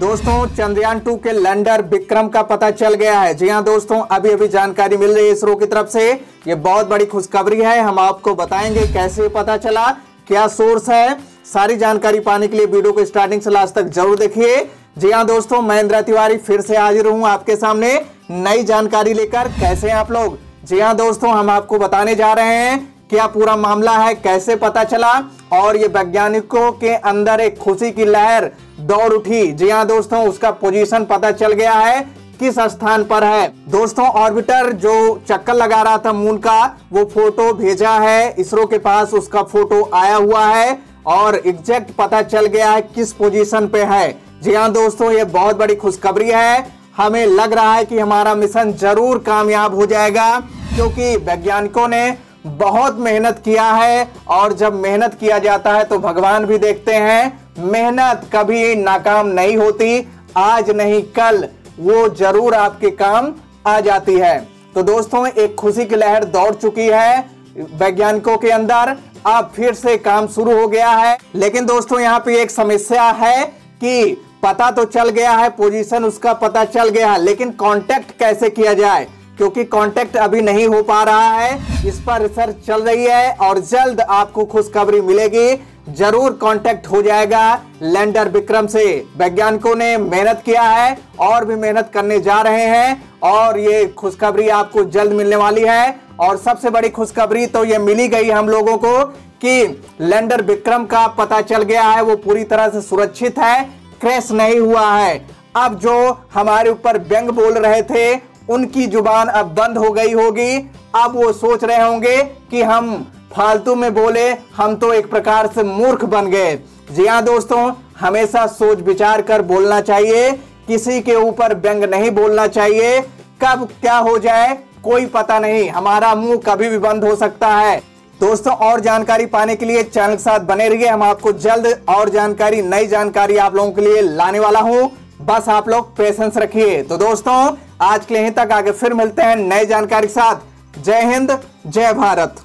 दोस्तों चंद्रयान 2 के लैंडर विक्रम का पता चल गया है। जी हां दोस्तों, अभी अभी जानकारी मिल रही है इसरो की तरफ से। ये बहुत बड़ी खुशखबरी है, हम आपको बताएंगे कैसे पता चला, क्या सोर्स है। सारी जानकारी पाने के लिए वीडियो को स्टार्टिंग से लास्ट तक जरूर देखिए। जी हाँ दोस्तों, महेंद्रा तिवारी फिर से हाजिर हूँ आपके सामने नई जानकारी लेकर। कैसे हैं आप लोग? जी हाँ दोस्तों, हम आपको बताने जा रहे हैं क्या पूरा मामला है, कैसे पता चला, और ये वैज्ञानिकों के अंदर एक खुशी की लहर दौड़ उठी। जी हाँ दोस्तों, उसका पोजीशन पता चल गया है, किस स्थान पर है। दोस्तों ऑर्बिटर जो चक्कर लगा रहा था मून का, वो फोटो भेजा है इसरो के पास, उसका फोटो आया हुआ है और एग्जैक्ट पता चल गया है किस पोजीशन पे है। जी हाँ दोस्तों, ये बहुत बड़ी खुशखबरी है। हमें लग रहा है कि हमारा मिशन जरूर कामयाब हो जाएगा, क्योंकि वैज्ञानिकों ने बहुत मेहनत किया है, और जब मेहनत किया जाता है तो भगवान भी देखते हैं। मेहनत कभी नाकाम नहीं होती, आज नहीं कल वो जरूर आपके काम आ जाती है। तो दोस्तों एक खुशी की लहर दौड़ चुकी है वैज्ञानिकों के अंदर, अब फिर से काम शुरू हो गया है। लेकिन दोस्तों यहाँ पे एक समस्या है कि पता तो चल गया है, पोजीशन उसका पता चल गया है, लेकिन कांटेक्ट कैसे किया जाए, क्योंकि कांटेक्ट अभी नहीं हो पा रहा है। इस पर रिसर्च चल रही है और जल्द आपको खुशखबरी मिलेगी, जरूर कांटेक्ट हो जाएगा लैंडर विक्रम से। वैज्ञानिकों ने मेहनत किया है और भी मेहनत करने जा रहे हैं, और ये खुशखबरी आपको जल्द मिलने वाली है। और सबसे बड़ी खुशखबरी तो ये मिली गई हम लोगों को कि लैंडर विक्रम का पता चल गया है, वो पूरी तरह से सुरक्षित है, क्रैश नहीं हुआ है। अब जो हमारे ऊपर व्यंग बोल रहे थे उनकी जुबान अब बंद हो गई होगी। अब वो सोच रहे होंगे कि हम फालतू में बोले, हम तो एक प्रकार से मूर्ख बन गए। जी हाँ दोस्तों, हमेशा सोच विचार कर बोलना चाहिए, किसी के ऊपर व्यंग नहीं बोलना चाहिए। कब क्या हो जाए कोई पता नहीं, हमारा मुंह कभी भी बंद हो सकता है। दोस्तों और जानकारी पाने के लिए चैनल के साथ बने रहिए, हम आपको जल्द और जानकारी, नई जानकारी आप लोगों के लिए लाने वाला हूं। बस आप लोग पेशेंस रखिए। तो दोस्तों आज के लिए यहीं तक, आगे फिर मिलते हैं नई जानकारी के साथ। जय हिंद, जय भारत।